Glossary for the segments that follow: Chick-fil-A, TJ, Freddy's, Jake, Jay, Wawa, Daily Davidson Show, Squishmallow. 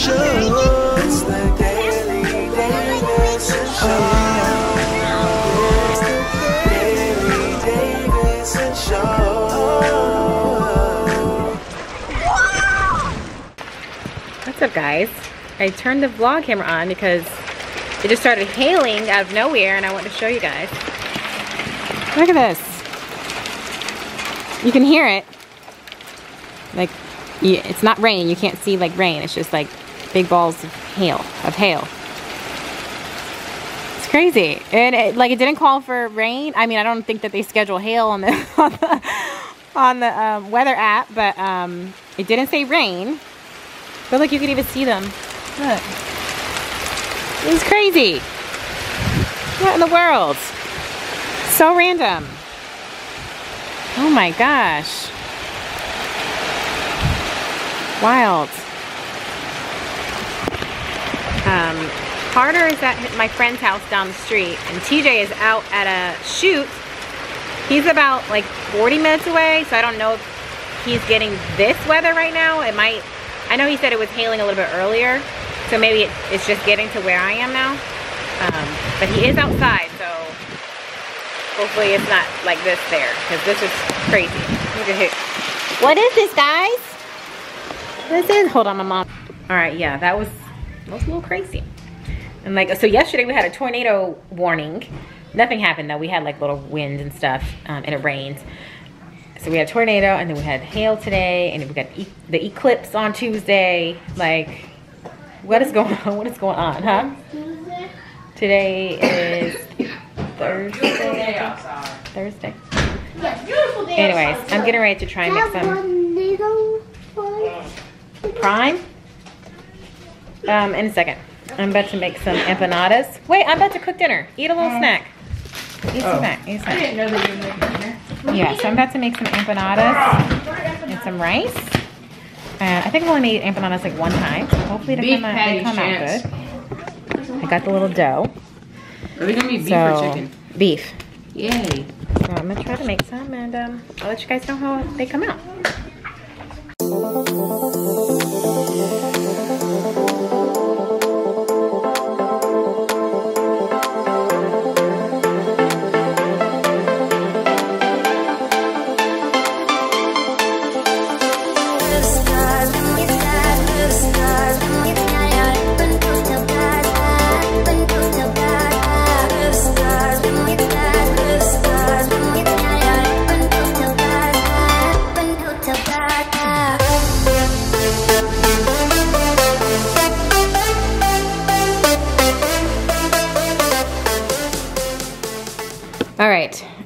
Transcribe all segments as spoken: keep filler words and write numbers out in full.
show. It's the Daily Davidson Show. It's the Daily Davidson Show. What's up, guys? I turned the vlog camera on because it just started hailing out of nowhere, and I want to show you guys. Look at this. You can hear it. Like, yeah, it's not rain. You can't see like rain. It's just like big balls of hail. Of hail. It's crazy. And it, like, it didn't call for rain. I mean, I don't think that they schedule hail on the on the, on the um, weather app, but um, it didn't say rain. But look, you can even see them. Look. It's crazy. What in the world? So random. Oh my gosh. Wild. Um, Carter is at my friend's house down the street, and T J is out at a shoot. He's about like forty minutes away, so I don't know if he's getting this weather right now. It might, I know he said it was hailing a little bit earlier, so maybe it, it's just getting to where I am now. Um, but he is outside, so hopefully it's not like this there, because this is crazy. Look at it. What is this, guys? This is, hold on, my mom. All right, yeah, that was, that was a little crazy. And like, so yesterday we had a tornado warning. Nothing happened though. We had like little wind and stuff, um, and it rained. So we had a tornado, and then we had hail today, and then we got e the eclipse on Tuesday. Like, what is going on? What is going on, huh? Today is Thursday. Thursday. Anyways, I'm getting ready to try and make some prime um in a second. I'm about to make some empanadas. Wait, I'm about to cook dinner. Eat a little snack. Eat some snack. Eat some snack. I didn't know that you were making dinner. Yeah, so I'm about to make some empanadas and some rice. Uh, I think I only made empanadas like one time, so hopefully they come, out, they come out good. I got the little dough. Are we gonna be beef so, or chicken? Beef. Yay. So I'm gonna try to make some, and um, I'll let you guys know how they come out.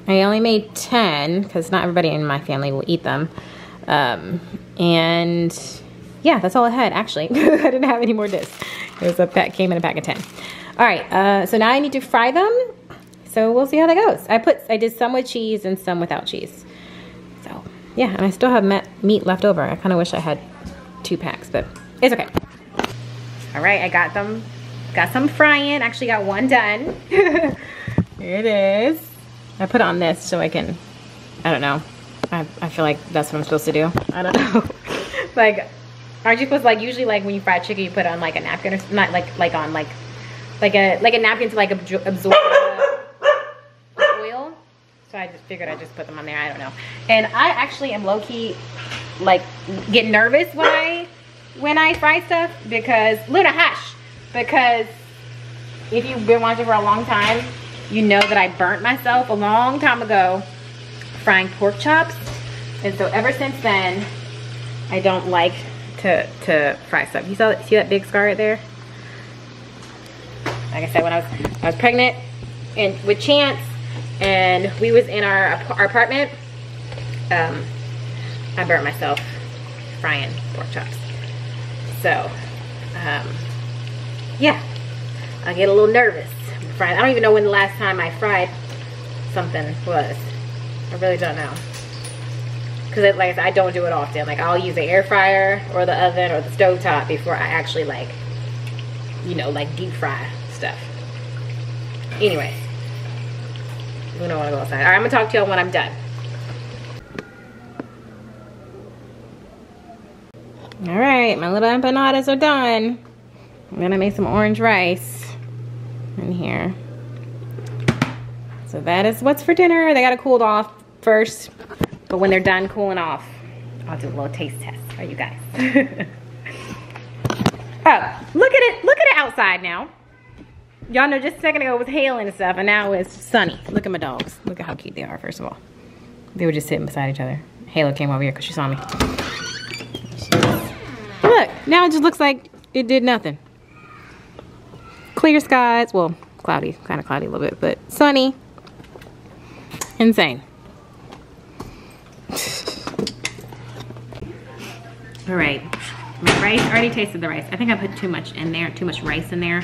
I only made ten because not everybody in my family will eat them. Um, and yeah, that's all I had actually. I didn't have any more discs. It was a pack, came in a pack of ten. All right, uh, so now I need to fry them. So we'll see how that goes. I put, I did some with cheese and some without cheese. So yeah, and I still have meat left over. I kind of wish I had two packs, but it's okay. All right, I got them, got some frying. Actually got one done. Here it is. I put on this so I can, I don't know. I, I feel like that's what I'm supposed to do. I don't know. Like, aren't you supposed to, like, usually like when you fry chicken, you put it on like a napkin or not like, like on like, like a, like a napkin to like absorb the oil. So I just figured I just put them on there. I don't know. And I actually am low key, like, get nervous when I, when I fry stuff because, Luna, hush, because if you've been watching for a long time, you know that I burnt myself a long time ago frying pork chops, and so ever since then I don't like to to fry stuff. You saw that, see that big scar right there? Like I said, when I was I was pregnant and with Chance, and we was in our, our apartment, um, I burnt myself frying pork chops. So um, yeah, I get a little nervous. Fried. I don't even know when the last time I fried something was. I really don't know. Because like I said, I don't do it often. Like, I'll use the air fryer or the oven or the stovetop before I actually, like, you know, like deep fry stuff. Anyways. We don't want to go outside. Alright, I'm going to talk to y'all when I'm done. Alright, my little empanadas are done. I'm gonna make some orange rice in here. So that is what's for dinner. They gotta cool it off first, but when they're done cooling off, I'll do a little taste test for you guys. Oh, look at it, look at it outside now. Y'all know just a second ago it was hail and stuff, and now it's sunny. Look at my dogs. Look at how cute they are, first of all. They were just sitting beside each other. Halo came over here because she saw me. Look, now it just looks like it did nothing. Clear skies, well, cloudy, kind of cloudy a little bit, but sunny. Insane. All right, my rice, I already tasted the rice. I think I put too much in there, too much rice in there,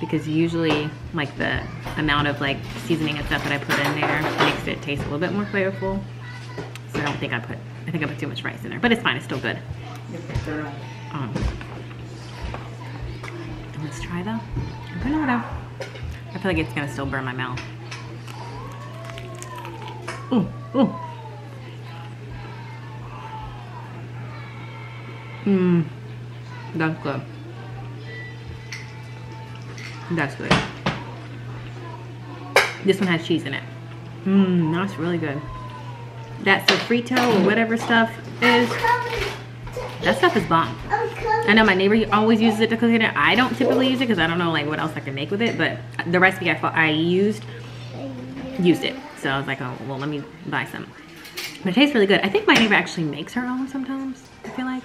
because usually like the amount of like seasoning and stuff that I put in there makes it taste a little bit more flavorful. So I don't think I put, I think I put too much rice in there, but it's fine, it's still good. Um, let's try though. Empanada. I feel like it's gonna still burn my mouth. Ooh, ooh. Mmm, that's good. That's good. This one has cheese in it. Mmm, that's really good. That sofrito or whatever stuff is, that stuff is bomb. I know my neighbor always uses it to cook it. I don't typically use it because I don't know like what else I can make with it, but the recipe I, I used, used it. So I was like, oh, well, let me buy some. But it tastes really good. I think my neighbor actually makes her own sometimes, I feel like.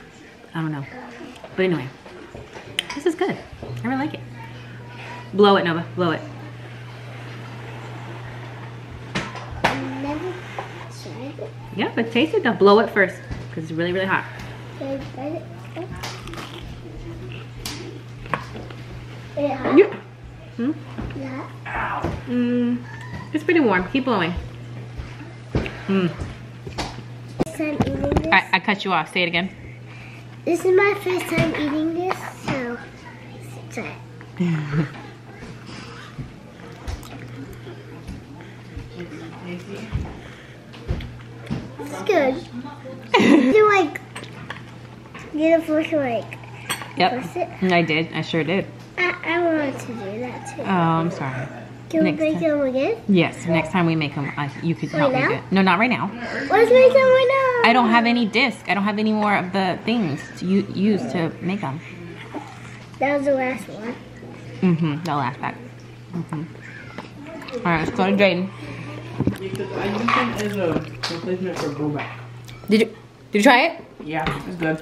I don't know. But anyway, this is good. I really like it. Blow it, Nova, blow it. Yeah, but taste it, though. Blow it first, because it's really, really hot. Yeah. Hmm? Yeah. Mm, it's pretty warm, keep blowing. Mm. I, I cut you off, say it again. This is my first time eating this, so let's try it. It's good. You like get a fork and like yep. It? I did. I sure did. I, I wanted to do that too. Oh, I'm sorry. Can next we make them again? Yes. Next time we make them, uh, you could right help now? Me do it. No, not right now. Let's make them right now. I don't have any disc. I don't have any more of the things to u use to make them. That was the last one. Mm-hmm. The last pack. Mm-hmm. All right. Let's go to Drayden. Because I use them as a replacement for go back. Did you did you try it? Yeah, it's good.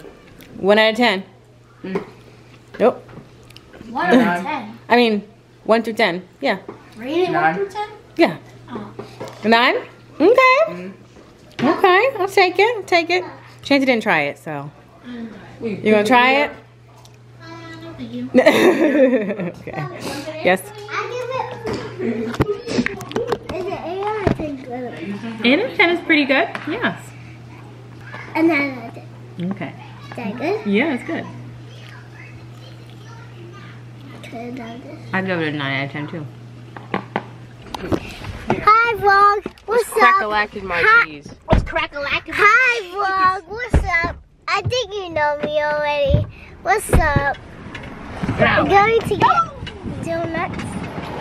One out of ten. Mm. Nope. One out of ten. I mean, one through ten. Yeah. Really, nine. One through ten? Yeah. Oh. Nine? Okay. Mm. Okay, I'll take it. I'll take it. Chancy didn't try it, so you gonna try it? No, thank you. Okay. Yes. eight out of ten is pretty good. Yes. And nine out of ten. Okay. Is that good? Yeah, it's good. I'd go to nine out of ten too. Hi vlog, what's up? Crack-a-lackin' my cheese. What's crack-a-lackin' my cheese? Hi vlog, what's up? I think you know me already. What's up? We're going to get donuts.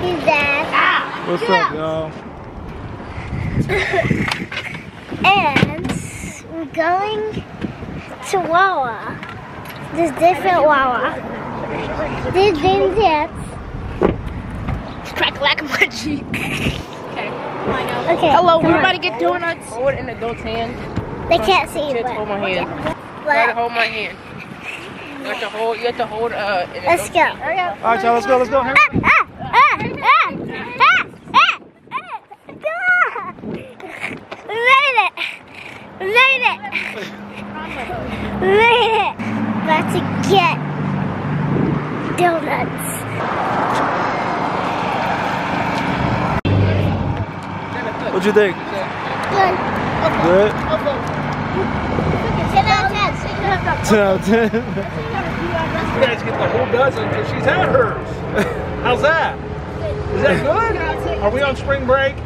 He's there. What's up, y'all? And we're going to Wawa. There's different Wawa. There's things yet. Crack-a-lack of my cheek. Okay. Okay. Hello, we're about to get donuts. Hold it in the adult's hand. They can't see it. Hold my hand. You gotta hold my hand. You have to hold, you have to hold uh, in let's go. Alright y'all, let's go, let's go. Ah, ah, ah, ah, ah. We made it! We made it! About to get donuts. What'd you think? Good. Good? ten out of ten. You guys get the whole dozen because she's had hers. How's that? Is that good? Are we on spring break?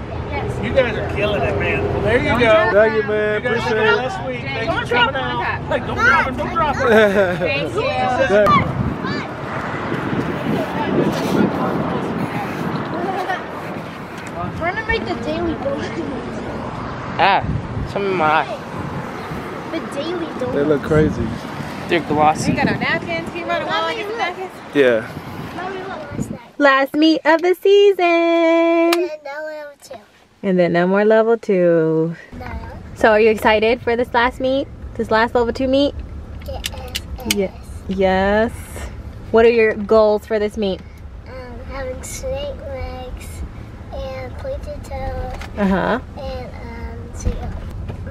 You guys are killing it, man. Well, there you don't go. Thank you, man. You appreciate it. Last week. Thank don't you for coming out. Like, don't drop it. Don't drop it. Thank you. We're gonna make the daily donuts. Ah, some in my eye. The daily donuts. They look crazy. They're glossy. We got our napkins. Can you run a while and get the napkins? Yeah. Last meet of the season. And then no level two. And then no more level two. No. So are you excited for this last meet? This last level two meet? Yes. Yes. Yes. What are your goals for this meet? Um, having snake legs and pointed toes. Uh-huh. And um, so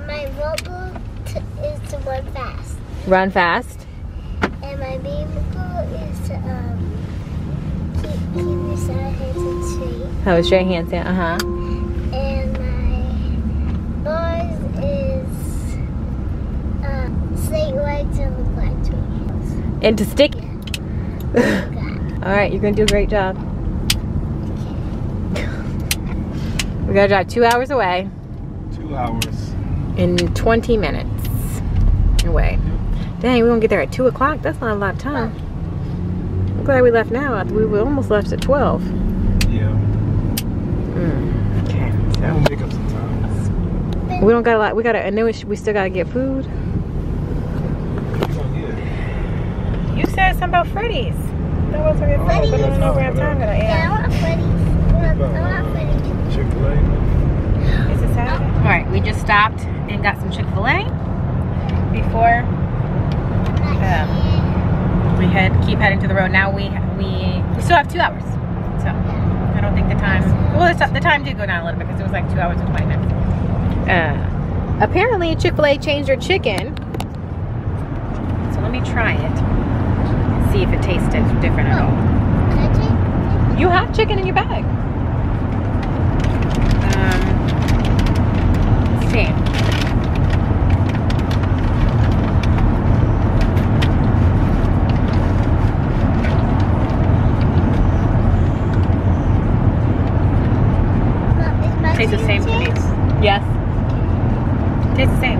my robot is to run fast. Run fast. And my main goal is to um keep keep the side hands and straight. Oh, straight hands, yeah. Uh huh. And my boys is um snake legs and the black toes. And to stick. Yeah. All right, you're gonna do a great job. Okay. We gotta drive two hours away. Two hours. In twenty minutes away. Dang, we won't get there at two o'clock. That's not a lot of time. Wow. I'm glad we left now. We almost left at twelve. Yeah. Mm. Okay. That will make up some time. We don't got a lot. We gotta. I know we still gotta get food. You said something about Freddy's. No, what's oh, no, Freddy's. I want Freddy's. I want Freddy's. Chick-fil-A. Is it Saturday? Oh. All right, we just stopped and got some Chick-fil-A before um, we head keep heading to the road. Now we we we still have two hours, so I don't think the time. Well, the time did go down a little bit because it was like two hours and twenty minutes. Uh, apparently, Chick-fil-A changed their chicken, so let me try it. See if it tasted different at all. You have chicken in your bag. Um, let's see. It tastes the same to me. Yes. It tastes the same.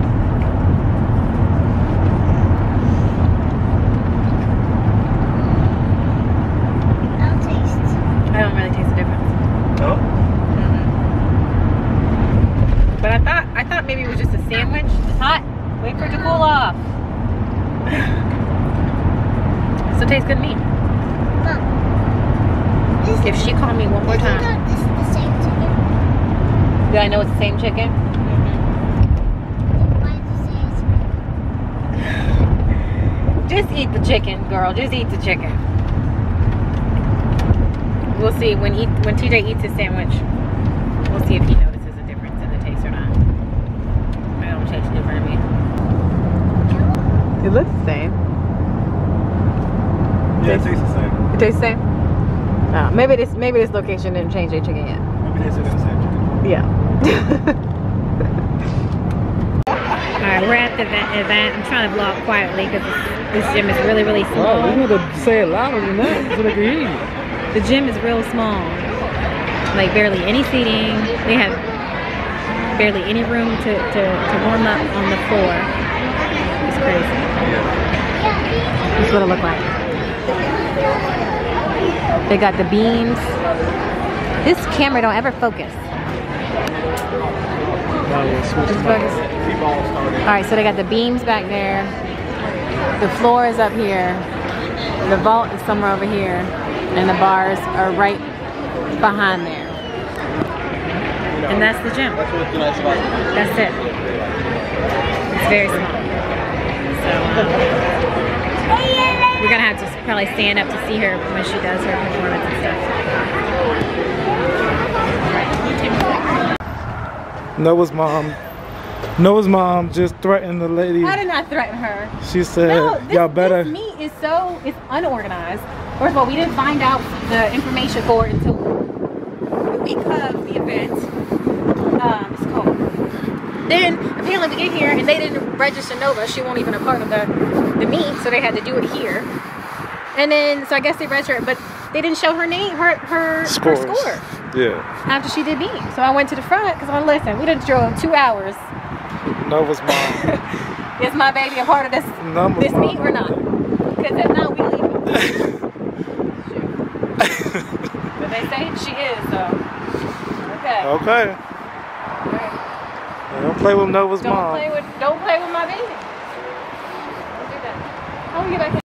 If she called me one more time. This is the same chicken. Do I know it's the same chicken? Mm-hmm. Just eat the chicken, girl. Just eat the chicken. We'll see when he, when T J eats his sandwich. We'll see if he notices a difference in the taste or not. I don't taste different to me. It looks the same. Yeah, it tastes the same. It tastes the same. Uh, maybe this maybe this location didn't change their chicken yet. Maybe they said the same chicken. Yeah. Alright, we're at the event, event. I'm trying to vlog quietly because this gym is really, really small. Wow, you need to say it louder than that so they can hear you. The gym is real small. Like barely any seating. They have barely any room to, to, to warm up on the floor. It's crazy. That's what it looked like. They got the beams. This camera don't ever focus. focus. Alright, so they got the beams back there. The floor is up here. The vault is somewhere over here. And the bars are right behind there. And that's the gym. That's it. It's very small. So, um, we're gonna have to probably stand up to see her when she does her performance and stuff. Noah's mom, Noah's mom just threatened the lady. I did not threaten her. She said, no, y'all better. This meet is so, it's unorganized. First of all, we didn't find out the information for it until the week of the event. Um, it's cold. Then, apparently we get here and they didn't register Nova. She won't even a part of the the meet, so they had to do it here. And then, so I guess they registered her, but they didn't show her name, her her, her score. Yeah. After she did meet. So I went to the front, because I'm like, listen, we done drove two hours. Nova's mom. Is my baby a part of this, this meet or not? Because if not, we leave. Okay. Okay. Now don't play with Nova's don't mom. Play with, don't play with my baby. Don't do that. How do we get back in?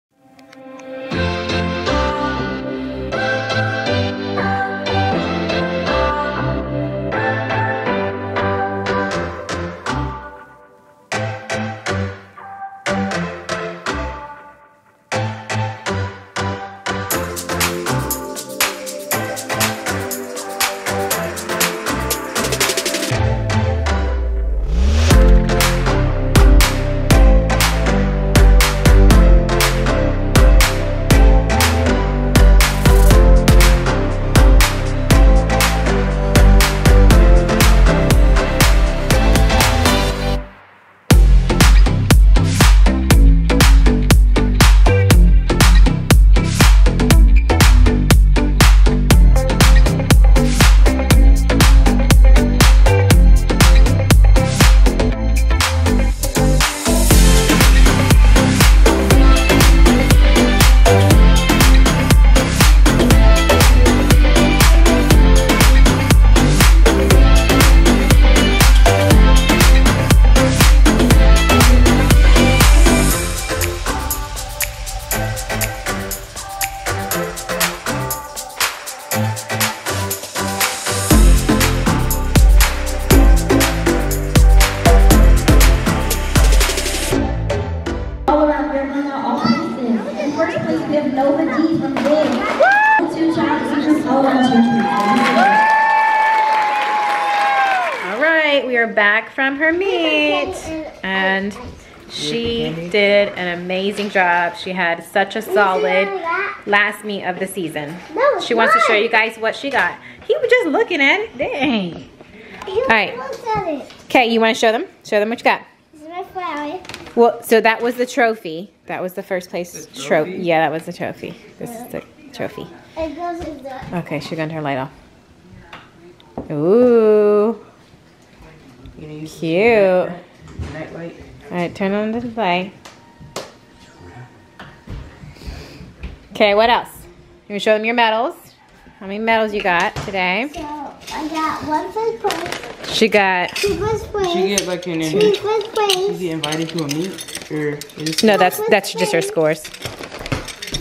Back from her meet, and she did an amazing job. She had such a solid last meet of the season. She wants to show you guys what she got. He was just looking at it. Dang. All right. Okay, you want to show them? Show them what you got. This is my flower. Well, so that was the trophy. That was the first place trophy. Yeah, that was the trophy. This is the trophy. Okay, she turned her light off. Ooh. Cute. Nightlight. Alright, turn on the light. Okay, what else? You want to show them your medals? How many medals you got today? So, I got one first place. She got... Two first place. She get like in Two first place. Is he invited to a meet? Or is no, that's, that's just her scores.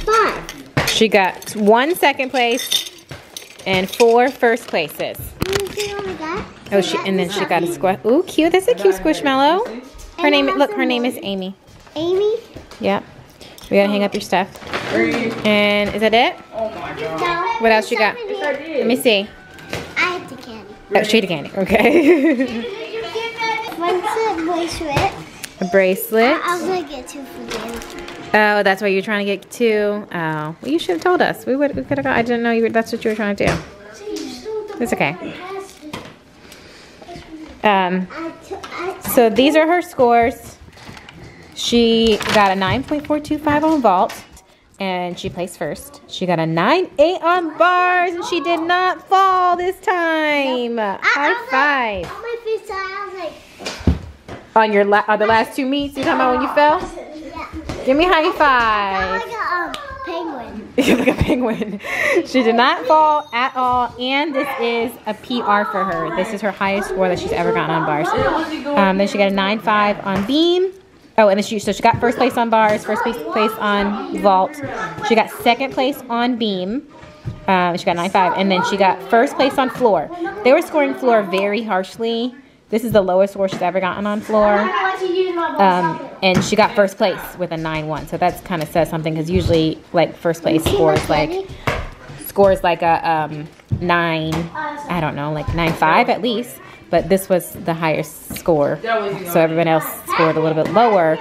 Five. She got one second place and four first places. Oh, she, and then she got a squish. Ooh, cute. That's a cute Squishmallow. Her name, look, her name is Amy. Amy? Yep. We gotta hang up your stuff. And is that it? Oh my god. What else you got? Let me see. I ate the candy. Oh, she ate the candy. Okay. A bracelet. I was gonna get two for you. Oh, that's why you're trying to get two. Oh, well, you should have told us. We would. We could have got. I didn't know you. Were, that's what you were trying to do. It's okay. Um, so these are her scores. She got a nine point four two five on vault, and she placed first. She got a nine eight on bars, and she did not fall this time. Nope. High I, I five. Like, on my first time, I was like... On your la on the last two meets, you're talking about when you fell? Yeah. Give me high five. I feel like a um, penguin. You're like a penguin. She did not fall at all, and this is a P R for her. This is her highest score that she's ever gotten on bars. Um, then she got a nine five on beam. Oh, and then she, so she got first place on bars, first place, place on vault. She got second place on beam. Um, she got nine five, and then she got first place on floor. They were scoring floor very harshly. This is the lowest score she's ever gotten on floor. Um, and she got first place with a nine one. So that kind of says something, because usually like first place scores like scores like a um, nine, I don't know, like nine five at least. But this was the highest score. So everyone else scored a little bit lower.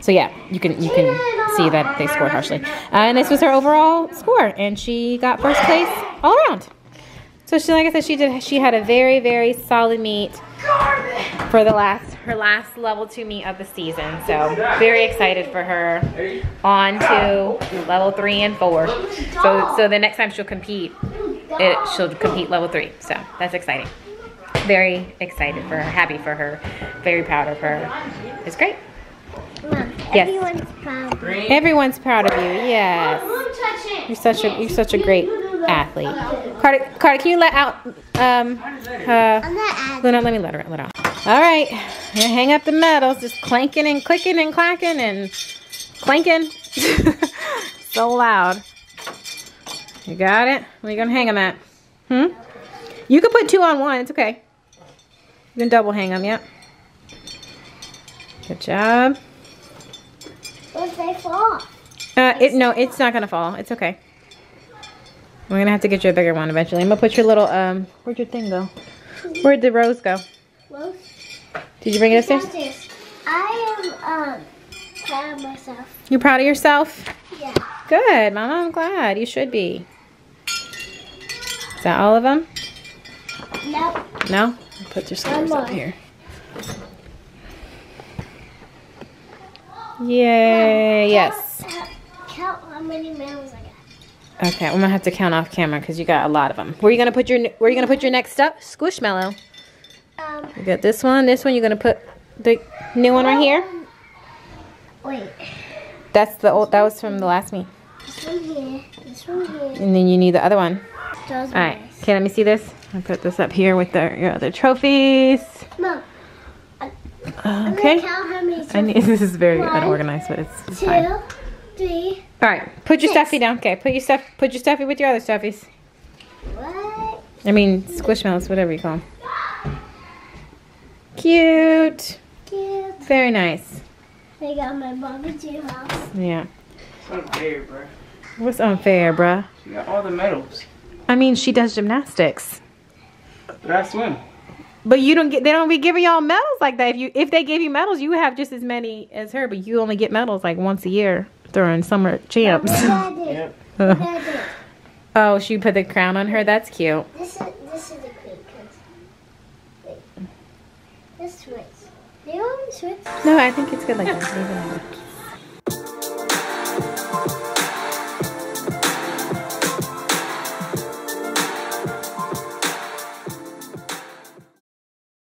So yeah, you can you can see that they scored harshly. Uh, and this was her overall score, and she got first place all around. So she, like I said, she did. She had a very, very solid meet for the last her last level two meet of the season. So very excited for her on to level three and four. So so the next time she'll compete, it, she'll compete level three. So that's exciting. Very excited for her. Happy for her. Very proud of her. It's great. Mom, yes. Everyone's proud. Everyone's proud of you. Yes. You're such a you're such a great. athlete. Carter, Carter, can you let out, um, uh, Luna, let me let her let out. All right, gonna hang up the medals, just clanking and clicking and clacking and clanking. So loud. You got it? Where are you gonna hang them at? Hmm? You can put two on one, it's okay. You can double hang them, yep. Good job. What if they fall? Uh, it, no, it's not gonna fall, it's okay. We're gonna have to get you a bigger one eventually. I'm gonna put your little, um, where'd your thing go? Where'd the rose go? Rose? Did you bring it upstairs? upstairs? I am, um, proud of myself. You're proud of yourself? Yeah. Good, Mama, I'm glad. You should be. Is that all of them? No. No? I'll put your scores up here. Yay, um, yes. Count, count how many medals I got. Okay, I'm gonna have to count off camera because you got a lot of them. Where are you gonna put your Where are you gonna put your next up? Squishmallow. Um. You got this one. This one. You're gonna put the new one right here. Um, wait. That's the old. That was from the last meet. This one here. This one here. And then you need the other one. Those All right. Nice. Okay, let me see this. I put this up here with the, your other trophies. Mom. I, I'm okay. Gonna count how many trophies. I need, this is very one, unorganized, but it's, it's two, fine. Three. All right, put your stuffy down. Okay, put your stuff. Put your stuffy with your other stuffies. What? I mean, Squishmallows, whatever you call them. Cute. Cute. Very nice. They got my Bobby G house. Yeah. It's unfair, bruh. What's unfair, bruh? She got all the medals. I mean, she does gymnastics. But I swim. But you don't get. They don't be giving y'all medals like that. If you, if they gave you medals, you would have just as many as her. But you only get medals like once a year. During summer champs. Yep. Oh, she put the crown on her. That's cute. This is this is the queen. Wait, let's switch. Do you want me to switch? No, I think it's good like that.